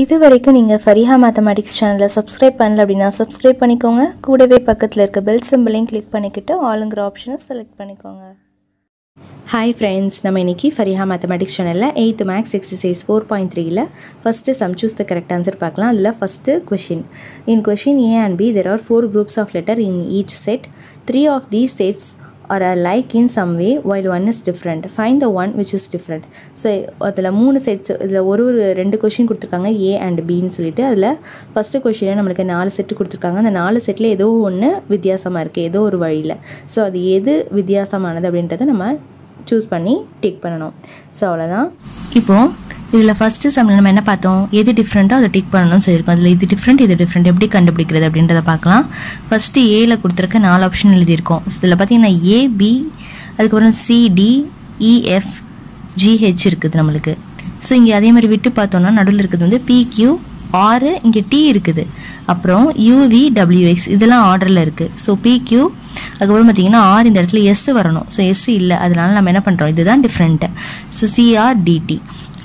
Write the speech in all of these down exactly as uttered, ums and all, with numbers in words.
இது வரைக்கும் நீங்க ஃபரிஹா மேத்தமேட்டிக்ஸ் சேனலை subscribe பண்ணல அப்படினா subscribe பண்ணிக்கோங்க. கூடவே பக்கத்துல இருக்க bell symbol-ஐயும் click பண்ணிக்கிட்டு ஆல்ங்கற ஆப்ஷனை select பண்ணிக்கோங்க. Hi friends, நம்ம இன்னைக்கு ஃபரிஹா மேத்தமேட்டிக்ஸ் சேனல்ல eighth Max Exercise four point three-ல first sum choose the correct answer பார்க்கலாம். இல்ல first question. In question A and B there are four groups of letter in each set. Three of these sets or alike in some way while one is different. Find the one which is different. So adala three sets idla oru two question kuduthirukanga A and B nu solittu adala first question la namakku four set kuduthirukanga and four set la edho one vidhyasama irukku edho oru valiyila so adu edhu vidhyasamanadhu abindratha nama choose panni tick pananum so avladha ipo idla first sum la nama enna paathom edhu different ah adu tick pananum solirukku adula idhu different idhu different eppadi kandupidikiradhu abindratha paakalam first A la kuduthirukka four option eludhi irukum so idla pathina A B adukapra C D E F G H irukudhu namalukku so inge adhe mari vittu paathona naduvula irukudhu undu P Q R inge T irukudhu aprom U V W X idella order la irukku so P Q அதுக்கப்புறம் பார்த்தீங்கன்னா R இந்த இடத்துல S வரணும் so S இல்லை அதனால நம்ம என்ன பண்ணுறோம் இதுதான் டிஃப்ரெண்ட் ஸோ சிஆர் டிடி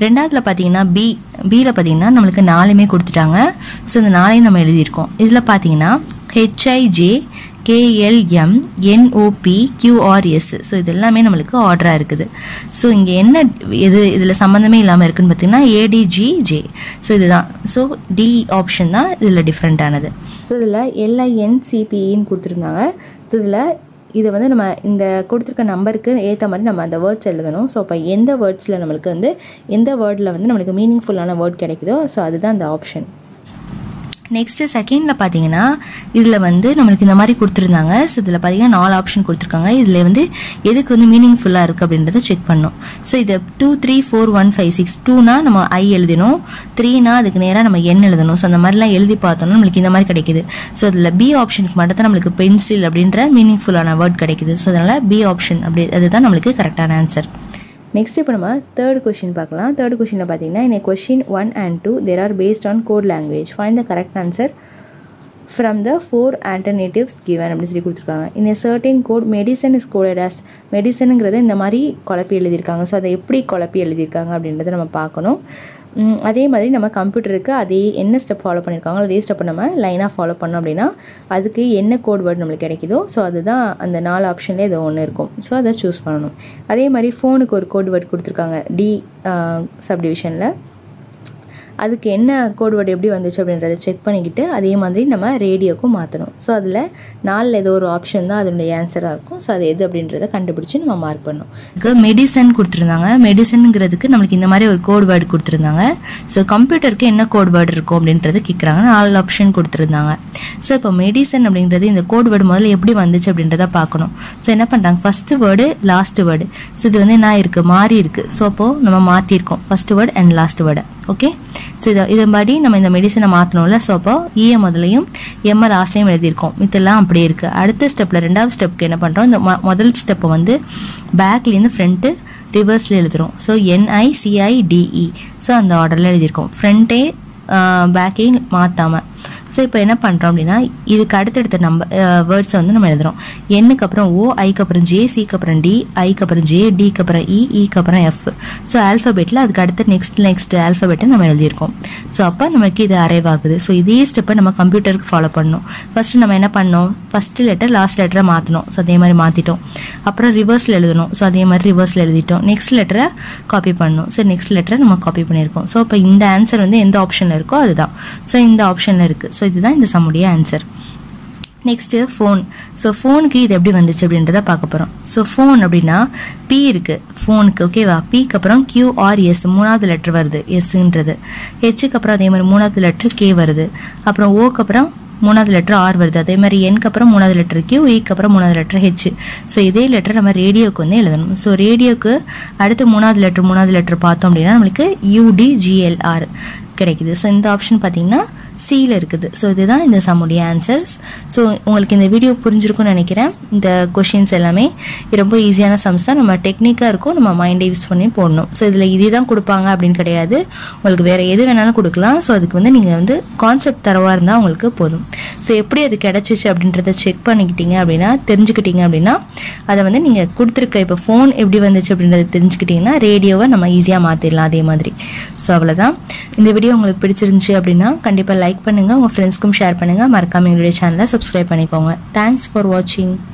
ரெண்டாவதுல பார்த்தீங்கன்னா பி பியில் பார்த்தீங்கன்னா நம்மளுக்கு நாலுமே கொடுத்துட்டாங்க ஸோ இந்த நாளையும் நம்ம எழுதியிருக்கோம் இதில் பார்த்தீங்கன்னா HIJ KLM NOP QRS so இது எல்லாமே நம்மளுக்கு ஆர்டராக இருக்குது ஸோ இங்கே என்ன இது இதில் சம்மந்தமே இல்லாமல் இருக்குன்னு பார்த்தீங்கன்னா ஏடிஜிஜே ஸோ இதுதான் ஸோ டி ஆப்ஷன் தான் இதில் டிஃப்ரெண்ட்டானது ஸோ இதில் எல்ஐஎன்சிபிஇன்னு கொடுத்துருந்தாங்க ஸோ இதில் இதை வந்து நம்ம இந்த கொடுத்துருக்க நம்பருக்கு ஏற்ற மாதிரி நம்ம அந்த வேர்ட்ஸ் எழுதணும் ஸோ அப்போ எந்த வேர்ட்ஸில் நம்மளுக்கு வந்து எந்த வேர்டில் வந்து நம்மளுக்கு மீனிங்ஃபுல்லான வேர்ட் கிடைக்குதோ ஸோ அதுதான் அந்த ஆப்ஷன் நெக்ஸ்ட்டு செகண்டில் பார்த்தீங்கன்னா இதில் வந்து நம்மளுக்கு இந்த மாதிரி கொடுத்துருந்தாங்க ஸோ இதில் பார்த்தீங்கன்னா நாலு ஆப்ஷன் கொடுத்துருக்காங்க இதில் வந்து எதுக்கு வந்து மீனிங்ஃபுல்லாக இருக்குது அப்படின்றத செக் பண்ணணும் ஸோ இதை two three four one five six டூனா நம்ம ஐ எழுதணும் த்ரீனா அதுக்கு நேராக நம்ம என் எழுதணும் ஸோ அந்த மாதிரிலாம் எழுதி பார்த்தோம்னா நம்மளுக்கு இந்த மாதிரி கிடைக்குது ஸோ இதில் பி ஆப்ஷனுக்கு மட்டும் தான் நம்மளுக்கு பென்சில் அப்படின்ற மீனிங்ஃபுல்லான வேர்ட் கிடைக்குது ஸோ அதனால் பி ஆப்ஷன் அப்படி அதுதான் நம்மளுக்கு கரெக்டான ஆன்சர் நெக்ஸ்ட் இப்போ நம்ம தேர்ட் கொஷின் பார்க்கலாம் தேர்ட் கொஷினில் பார்த்தீங்கன்னா இந்த question one and two there are based on code language find the correct answer from the four alternatives given அப்படின்னு சொல்லி கொடுத்துருக்காங்க இந்த certain code medicine is coded as மெடிசனுங்கிறத இந்த மாதிரி குழப்பி எழுதியிருக்காங்க ஸோ அதை எப்படி குழப்பி எழுதியிருக்காங்க அப்படின்றத நம்ம பார்க்கணும் அதே மாதிரி நம்ம கம்ப்யூட்டருக்கு அதே என்ன ஸ்டெப் ஃபாலோ பண்ணியிருக்காங்களோ அதே ஸ்டெப்பை நம்ம லைனாக ஃபாலோ பண்ணோம் அப்படின்னா அதுக்கு என்ன கோட் வேர்டு நம்மளுக்கு கிடைக்குதோ ஸோ அதுதான் அந்த நாலு ஆப்ஷன்லேயே ஏதோ ஒன்று இருக்கும் ஸோ அதை சூஸ் பண்ணணும் அதே மாதிரி ஃபோனுக்கு ஒரு கோட் வேர்டு கொடுத்துருக்காங்க டி சப்டிவிஷனில் அதுக்கு என்ன கோட் வேர்டு எப்படி வந்துச்சு அப்படின்றத செக் பண்ணிக்கிட்டு அதே மாதிரி நம்ம ரேடியோக்கும் மாற்றணும் ஸோ அதில் நாலில் ஏதோ ஒரு ஆப்ஷன் தான் அதனுடைய ஆன்சராக இருக்கும் ஸோ அது எது அப்படின்றத கண்டுபிடிச்சி நம்ம மார்க் பண்ணோம் ஸோ மெடிசன் கொடுத்துருந்தாங்க மெடிசனுங்கிறதுக்கு நம்மளுக்கு இந்த மாதிரி ஒரு கோட் வேர்டு கொடுத்துருந்தாங்க ஸோ கம்ப்யூட்டருக்கு என்ன கோட் வேர்டு இருக்கும் அப்படின்றத கேட்குறாங்க நாலு ஆப்ஷன் கொடுத்துருந்தாங்க ஸோ இப்போ மெடிசன் அப்படின்றது இந்த கோட் வேர்டு முதல்ல எப்படி வந்துச்சு அப்படின்றத பார்க்கணும் ஸோ என்ன பண்ணுறாங்க first word last word so இது வந்து என்ன இருக்குது மாறி இருக்குது ஸோ அப்போது நம்ம மாற்றிருக்கோம் first word and last word okay so இதை இதை மாதிரி நம்ம இந்த மெடிசனை மாற்றணும்ல ஸோ அப்போ ஈஏ முதலையும் எம்ஏ லாஸ்ட்லையும் எழுதியிருக்கோம் இதெல்லாம் அப்படியே இருக்குது அடுத்த ஸ்டெப்பில் ரெண்டாவது ஸ்டெப்க்கு என்ன பண்ணுறோம் இந்த முதல் ஸ்டெப்பை வந்து பேக்லேருந்து ஃப்ரண்ட்டு ரிவர்ஸில் எழுதுகிறோம் ஸோ என்ஐசிஐடிஇ ஸோ அந்த ஆர்டரில் எழுதியிருக்கோம் ஃப்ரண்ட்டே பேக்கையும் மாற்றாமல் ஸோ இப்போ என்ன பண்ணுறோம் அப்படின்னா இதுக்கு அடுத்தடுத்த நம்பர் வேர்ட்ஸை வந்து நம்ம எழுதுகிறோம் என்னுக்கு அப்புறம் ஓ ஐக்கு அப்புறம் ஜே சிக்கு அப்புறம் டி ஐக்கு அப்புறம் ஜே டிக்கு அப்புறம் இ இக்கு அப்புறம் எஃப் ஸோ ஆல்ஃபபெட்டில் அதுக்கு அடுத்த நெக்ஸ்ட் நெக்ஸ்ட் ஆல்ஃபபெட்டை நம்ம எழுதியிருக்கோம் ஸோ அப்போ நமக்கு இது அரைவ் ஆகுது ஸோ இதே ஸ்டெப்பை நம்ம கம்ப்யூட்டருக்கு ஃபாலோ பண்ணணும் ஃபஸ்ட்டு நம்ம என்ன பண்ணோம் ஃபஸ்ட்டு லெட்டர் லாஸ்ட் லெட்டரை மாற்றணும் ஸோ அதே மாதிரி மாற்றிட்டோம் அப்புறம் ரிவர்ஸில் எழுதணும் ஸோ அதே மாதிரி ரிவர்ஸில் எழுதிட்டோம் நெக்ஸ்ட் லெட்டரை காப்பி பண்ணணும் ஸோ நெக்ஸ்ட் லெட்டரை நம்ம காப்பி பண்ணியிருக்கோம் ஸோ இப்போ இந்த ஆன்சர் வந்து எந்த ஆப்ஷனில் இருக்கோ அதுதான் ஸோ இந்த ஆப்ஷனில் இருக்குது ஸோ இதுதான் இந்த சம்முடைய ஆன்சர் நெக்ஸ்ட்டு ஃபோன் ஸோ ஃபோனுக்கு இது எப்படி வந்துச்சு அப்படின்றத பார்க்க போகிறோம் ஸோ ஃபோன் அப்படின்னா பி இருக்குது ஃபோனுக்கு ஓகேவா பிக்கு அப்புறம் கியூஆர்எஸ் மூணாவது லெட்டர் வருது எஸ்ன்றது ஹெச்சுக்கு அப்புறம் அதே மாதிரி மூணாவது லெட்டர் கே வருது அப்புறம் ஓக்கு அப்புறம் மூணாவது லெட்டர் ஆர் வருது அதே மாதிரி என்க்கு அப்புறம் மூணாவது லெட்டர் கியூ ஏக்கு அப்புறம் மூணாவது லெட்டர் ஹெச் ஸோ இதே லெட்டர் நம்ம ரேடியோக்கு வந்து எழுதணும் ஸோ ரேடியோக்கு அடுத்து மூணாவது லெட்டர் மூணாவது லெட்டர் பார்த்தோம் அப்படின்னா நம்மளுக்கு யூடிஜிஎல்ஆர் கிடைக்குது ஸோ இந்த ஆப்ஷன் பார்த்தீங்கன்னா சியில் இருக்குது ஸோ இதுதான் இந்த சம்முடைய ஆன்சர்ஸ் ஸோ உங்களுக்கு இந்த வீடியோ புரிஞ்சிருக்கும்னு நினைக்கிறேன் இந்த கொஷின்ஸ் எல்லாமே ரொம்ப ஈஸியான சம்ஸ் தான் நம்ம டெக்னிக்காக இருக்கும் நம்ம மைண்டை யூஸ் பண்ணி போடணும் ஸோ இதில் இதே தான் கொடுப்பாங்க அப்படின்னு கிடையாது உங்களுக்கு வேறு எது வேணாலும் கொடுக்கலாம் ஸோ அதுக்கு வந்து நீங்கள் வந்து கான்செப்ட் தரவாக இருந்தால் உங்களுக்கு போதும் ஸோ எப்படி அது கிடச்சிச்சு அப்படின்றத செக் பண்ணிக்கிட்டீங்க அப்படின்னா தெரிஞ்சுக்கிட்டீங்க அப்படின்னா அதை வந்து நீங்கள் கொடுத்துருக்க இப்போ ஃபோன் எப்படி வந்துச்சு அப்படின்றத தெரிஞ்சுக்கிட்டிங்கன்னா ரேடியோவை நம்ம ஈஸியாக மாற்றிடலாம் அதே மாதிரி So, in the video, you can like and share this video. Thanks for watching.